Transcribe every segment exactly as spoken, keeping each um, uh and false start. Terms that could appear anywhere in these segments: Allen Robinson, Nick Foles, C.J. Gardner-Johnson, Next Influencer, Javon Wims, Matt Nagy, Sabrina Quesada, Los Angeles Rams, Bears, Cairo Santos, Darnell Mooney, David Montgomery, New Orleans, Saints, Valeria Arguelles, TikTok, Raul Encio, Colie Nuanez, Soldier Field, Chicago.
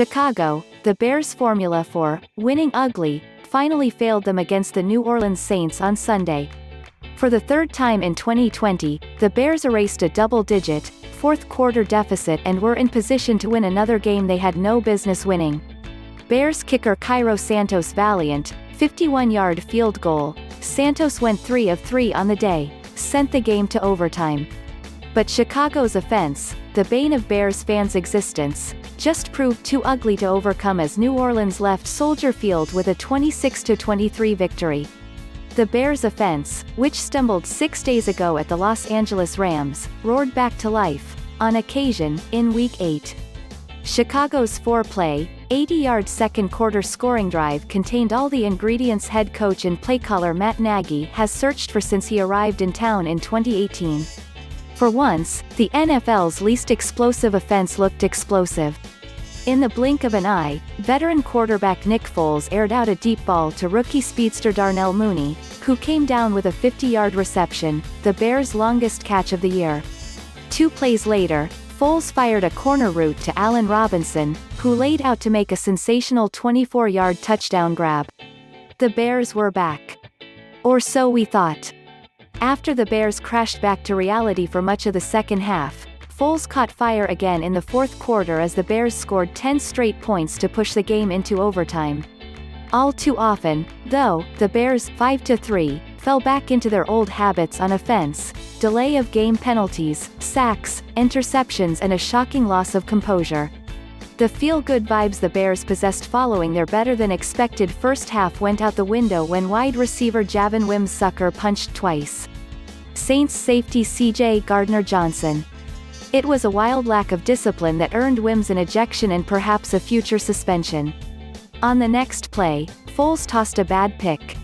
Chicago, the Bears' formula for winning ugly finally failed them against the New Orleans Saints on Sunday. For the third time in twenty twenty, the Bears erased a double-digit, fourth-quarter deficit and were in position to win another game they had no business winning. Bears kicker Cairo Santos' valiant, fifty-one-yard field goal. Santos went three of three on the day, sent the game to overtime. But Chicago's offense, the bane of Bears fans' existence, just proved too ugly to overcome as New Orleans left Soldier Field with a twenty-six to twenty-three victory. The Bears' offense, which stumbled six days ago at the Los Angeles Rams, roared back to life, on occasion, in Week eight. Chicago's four-play, eighty-yard second-quarter scoring drive contained all the ingredients head coach and play caller Matt Nagy has searched for since he arrived in town in twenty eighteen. For once, the N F L's least explosive offense looked explosive. In the blink of an eye, veteran quarterback Nick Foles aired out a deep ball to rookie speedster Darnell Mooney, who came down with a fifty-yard reception, the Bears' longest catch of the year. Two plays later, Foles fired a corner route to Allen Robinson, who laid out to make a sensational twenty-four-yard touchdown grab. The Bears were back. Or so we thought. After the Bears crashed back to reality for much of the second half, Foles caught fire again in the fourth quarter as the Bears scored ten straight points to push the game into overtime. All too often, though, the Bears, five to three, fell back into their old habits on offense, delay of game penalties, sacks, interceptions and a shocking loss of composure. The feel-good vibes the Bears possessed following their better-than-expected first half went out the window when wide receiver Javon Wims sucker punched twice Saints safety C J Gardner-Johnson. It was a wild lack of discipline that earned Wims an ejection and perhaps a future suspension. On the next play, Foles tossed a bad pick.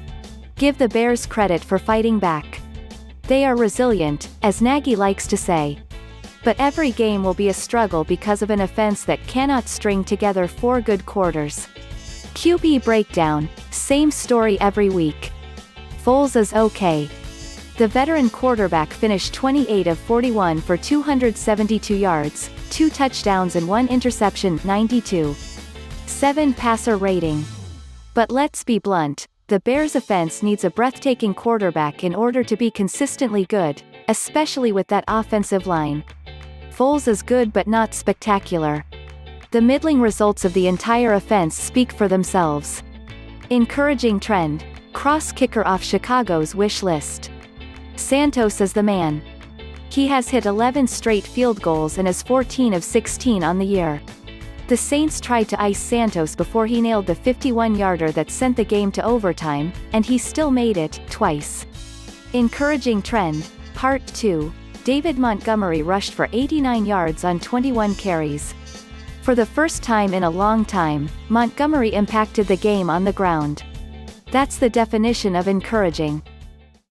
Give the Bears credit for fighting back. They are resilient, as Nagy likes to say. But every game will be a struggle because of an offense that cannot string together four good quarters. Q B breakdown, same story every week. Foles is okay. The veteran quarterback finished twenty-eight of forty-one for two hundred seventy-two yards, two touchdowns and one interception, ninety-two point seven passer rating. But let's be blunt, the Bears offense needs a breathtaking quarterback in order to be consistently good, especially with that offensive line. Foles is good but not spectacular. The middling results of the entire offense speak for themselves. Encouraging trend. Cross kicker off Chicago's wish list. Santos is the man. He has hit eleven straight field goals and is fourteen of sixteen on the year. The Saints tried to ice Santos before he nailed the fifty-one-yarder that sent the game to overtime, and he still made it, twice. Encouraging trend. Part two. David Montgomery rushed for eighty-nine yards on twenty-one carries. For the first time in a long time, Montgomery impacted the game on the ground. That's the definition of encouraging.